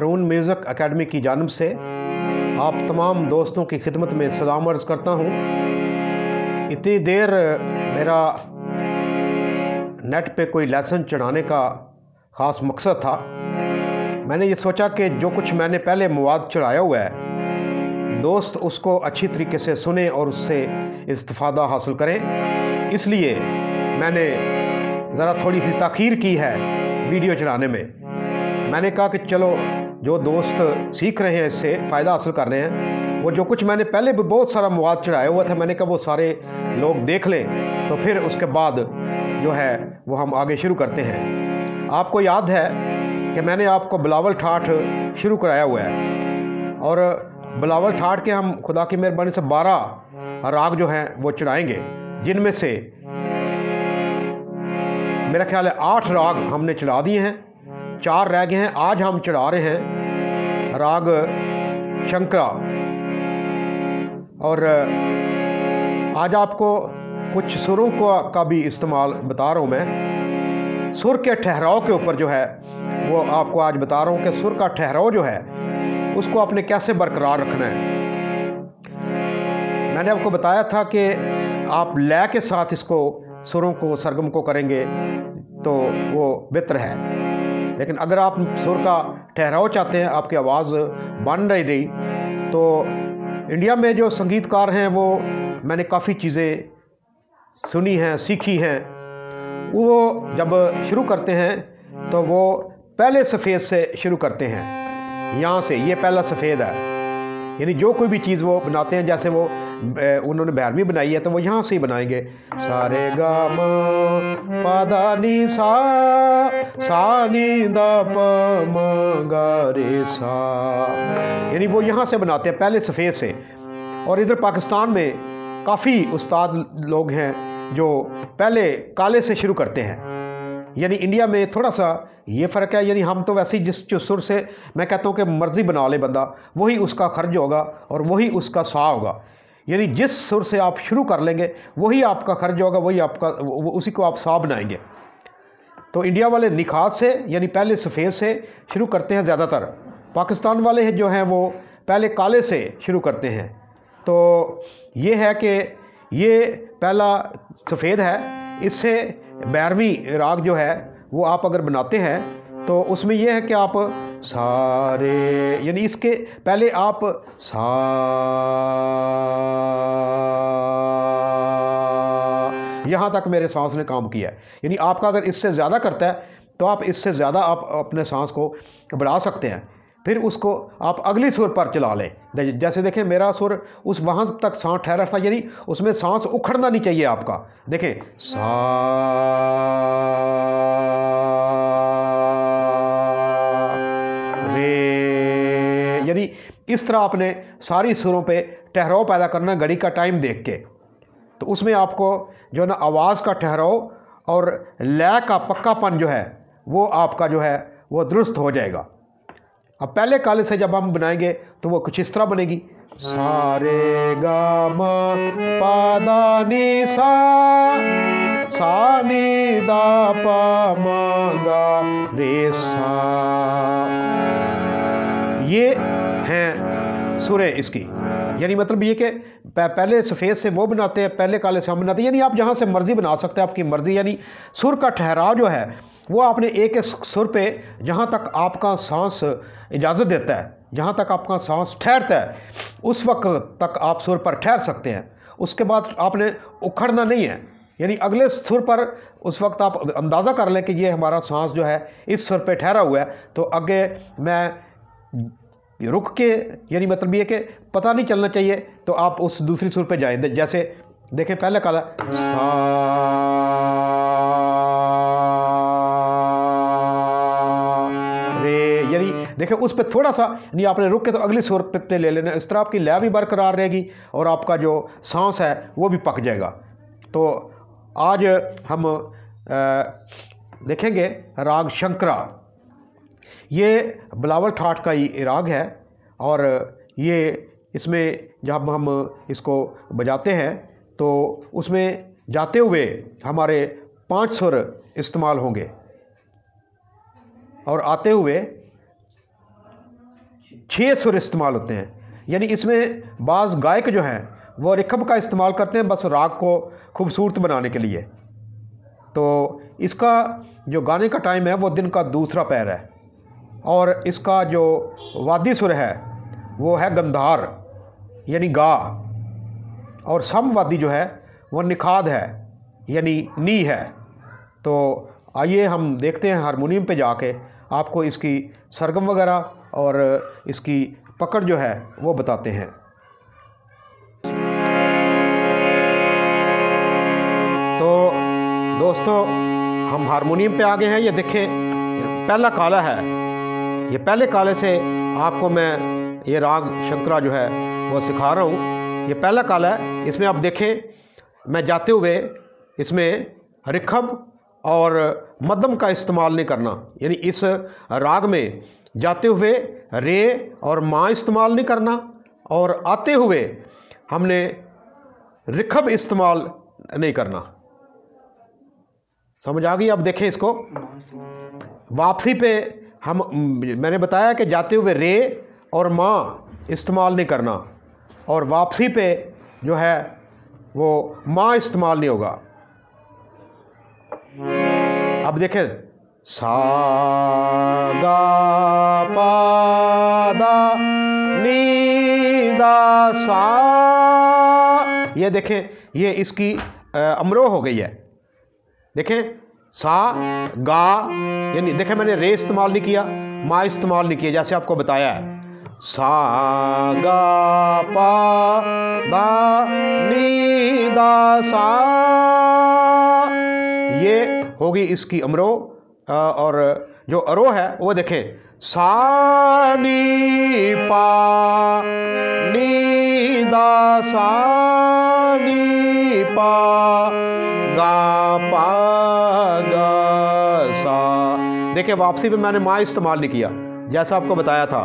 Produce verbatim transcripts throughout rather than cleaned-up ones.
हारून music academy की जानिब से आप तमाम दोस्तों की खिदमत में सलाम अर्ज़ करता हूँ। इतनी देर मेरा नेट पे कोई लेसन चढ़ाने का ख़ास मकसद था। मैंने ये सोचा कि जो कुछ मैंने पहले मवाद चढ़ाया हुआ है दोस्त उसको अच्छी तरीके से सुने और उससे इस्तिफादा हासिल करें, इसलिए मैंने ज़रा थोड़ी सी ताख़ीर की है वीडियो चढ़ाने में। मैंने कहा कि चलो जो दोस्त सीख रहे हैं इससे फ़ायदा हासिल कर रहे हैं, वो जो कुछ मैंने पहले भी बहुत सारा मवाद चढ़ाया हुआ था, मैंने कहा वो सारे लोग देख लें तो फिर उसके बाद जो है वो हम आगे शुरू करते हैं। आपको याद है कि मैंने आपको बिलावल ठाठ शुरू कराया हुआ है और बिलावल ठाठ के हम खुदा की मेहरबानी से बारह राग जो हैं वो चढ़ाएँगे, जिनमें से मेरा ख्याल है आठ राग हमने चढ़ा दिए हैं, चार रह गए हैं। आज हम चढ़ा रहे हैं राग शंकरा, और आज आपको कुछ सुरों को का भी इस्तेमाल बता रहा हूँ मैं। सुर के ठहराव के ऊपर जो है वो आपको आज बता रहा हूँ कि सुर का ठहराव जो है उसको आपने कैसे बरकरार रखना है। मैंने आपको बताया था कि आप लय के साथ इसको सुरों को सरगम को करेंगे तो वो बेहतर है, लेकिन अगर आप सुर का ठहराव चाहते हैं, आपकी आवाज़ बन रही रही तो इंडिया में जो संगीतकार हैं वो मैंने काफ़ी चीज़ें सुनी हैं, सीखी हैं। वो जब शुरू करते हैं तो वो पहले सफ़ेद से शुरू करते हैं, यहाँ से ये पहला सफ़ेद है, यानी जो कोई भी चीज़ वो बनाते हैं, जैसे वो उन्होंने भैरवी बनाई है तो वो यहाँ से ही बनाएंगे, सारे गा मा पादा नी सा सा नी दा पा मा गा रे सा, यानी वो यहाँ से बनाते हैं पहले सफ़ेद से। और इधर पाकिस्तान में काफ़ी उस्ताद लोग हैं जो पहले काले से शुरू करते हैं, यानी इंडिया में थोड़ा सा ये फ़र्क है। यानी हम तो वैसे ही जिस सुर से मैं कहता हूँ कि मर्ज़ी बना ले बंदा, वही उसका खर्च होगा और वही उसका सा होगा, यानी जिस सुर से आप शुरू कर लेंगे वही आपका खर्च होगा, वही आपका उसी को आप सा बनाएंगे। तो इंडिया वाले निखाद से यानी पहले सफ़ेद से शुरू करते हैं ज़्यादातर, पाकिस्तान वाले हैं जो हैं वो पहले काले से शुरू करते हैं। तो ये है कि ये पहला सफ़ेद है, इससे भैरवी राग जो है वो आप अगर बनाते हैं तो उसमें यह है कि आप सारे यानी इसके पहले आप सा यहाँ तक मेरे सांस ने काम किया है, यानी आपका अगर इससे ज़्यादा करता है तो आप इससे ज़्यादा आप अपने सांस को बढ़ा सकते हैं, फिर उसको आप अगली सुर पर चला लें। जैसे देखें मेरा सुर उस वहाँ तक सांस ठहरा था, यानी उसमें सांस उखड़ना नहीं चाहिए आपका। देखें सा रे, यानी इस तरह आपने सारी सुरों पे ठहराव पैदा करना घड़ी का टाइम देख के। तो उसमें आपको जो है ना आवाज़ का ठहराव और लय का पक्कापन जो है वो आपका जो है वो दुरुस्त हो जाएगा। अब पहले काले से जब हम बनाएंगे तो वो कुछ इस तरह बनेगी, सारे गा मा पादा नी सा सा नी दा पा मा गा रे सा, ये हैं सुरें इसकी। यानी मतलब ये कि पहले सफ़ेद से वो बनाते हैं, पहले काले से हम बनाते हैं, यानी आप जहाँ से मर्ज़ी बना सकते हैं, आपकी मर्ज़ी। यानी सुर का ठहराव जो है वो आपने एक एक सुर पे जहाँ तक आपका सांस इजाज़त देता है, जहाँ तक आपका सांस ठहरता है उस वक्त तक आप सुर पर ठहर सकते हैं। उसके बाद आपने उखड़ना नहीं है, यानी अगले सुर पर उस वक्त आप अंदाज़ा कर लें कि ये हमारा सांस जो है इस सुर पर ठहरा हुआ है, तो आगे मैं रुक के यानी मतलब ये कि पता नहीं चलना चाहिए, तो आप उस दूसरी सुर पे जाएं। जैसे देखें पहला काला सा, यानी देखें उस पर थोड़ा सा नहीं आपने रुक के तो अगली सुर पे ले लेना। इस तरह आपकी लय भी बरकरार रहेगी और आपका जो सांस है वो भी पक जाएगा। तो आज हम देखेंगे राग शंकरा, ये बिलावल ठाठ का ही राग है, और ये इसमें जब हम इसको बजाते हैं तो उसमें जाते हुए हमारे पांच सुर इस्तेमाल होंगे और आते हुए छः सुर इस्तेमाल होते हैं। यानी इसमें बाज़ गायक जो हैं वो रिखब का इस्तेमाल करते हैं बस राग को खूबसूरत बनाने के लिए। तो इसका जो गाने का टाइम है वो दिन का दूसरा पैर है। और इसका जो वादी सुर है वो है गंधार यानी गा, और समवादी जो है वो निखाद है यानी नी है। तो आइए हम देखते हैं हारमोनियम पे जाके आपको इसकी सरगम वगैरह और इसकी पकड़ जो है वो बताते हैं। तो दोस्तों हम हारमोनियम पे आ गए हैं। ये देखें पहला काला है, ये पहले काले से आपको मैं ये राग शंकरा जो है वो सिखा रहा हूँ। ये पहला काला है, इसमें आप देखें मैं जाते हुए इसमें रिखब और मध्यम का इस्तेमाल नहीं करना, यानी इस राग में जाते हुए रे और माँ इस्तेमाल नहीं करना, और आते हुए हमने रिखब इस्तेमाल नहीं करना। समझ आ गई? अब देखें इसको वापसी पे हम, मैंने बताया कि जाते हुए रे और माँ इस्तेमाल नहीं करना, और वापसी पे जो है वो माँ इस्तेमाल नहीं होगा। अब देखें सा गा पा दा नी दा सा, ये देखें ये इसकी अमरोह हो गई है। देखें सा गा, यानी देखें मैंने रे इस्तेमाल नहीं किया, माँ इस्तेमाल नहीं किया, जैसे आपको बताया है। सा गा पा दा नी दा सा, ये होगी इसकी अमरोह। और जो अरोह है वो देखें सा नी पा नी दा सा नी पा गा पा गा सा। देखिए वापसी पे मैंने माँ इस्तेमाल नहीं किया जैसा आपको बताया था।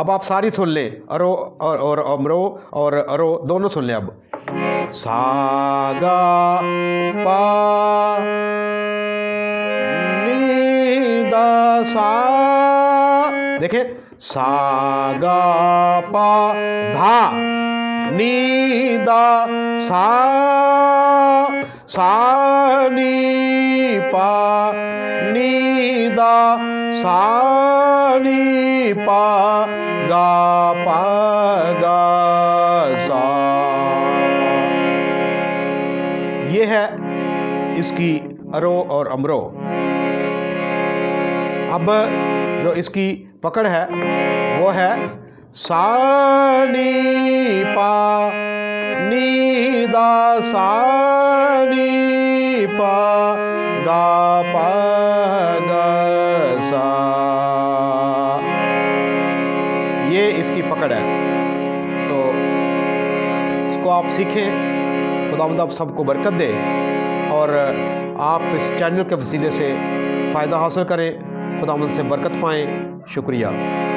अब आप सारी सुन लें, अरो और और अमरो और अरो दोनों सुन लें। अब सा गा पा नी दा सा, देखें सा गा पा धा नी दा सा सा नी पा नी दा सा नी पा गा पा गा सा। ये है इसकी अरो और अमरो। अब जो इसकी पकड़ है वो है सा नी पा नी दा सा नी पा गा पा गा सा, ये इसकी पकड़ है। तो इसको आप सीखें, खुदावंद आप सबको बरकत दे और आप इस चैनल के वसीले से फ़ायदा हासिल करें, खुदावंद से बरकत पाएँ। शुक्रिया।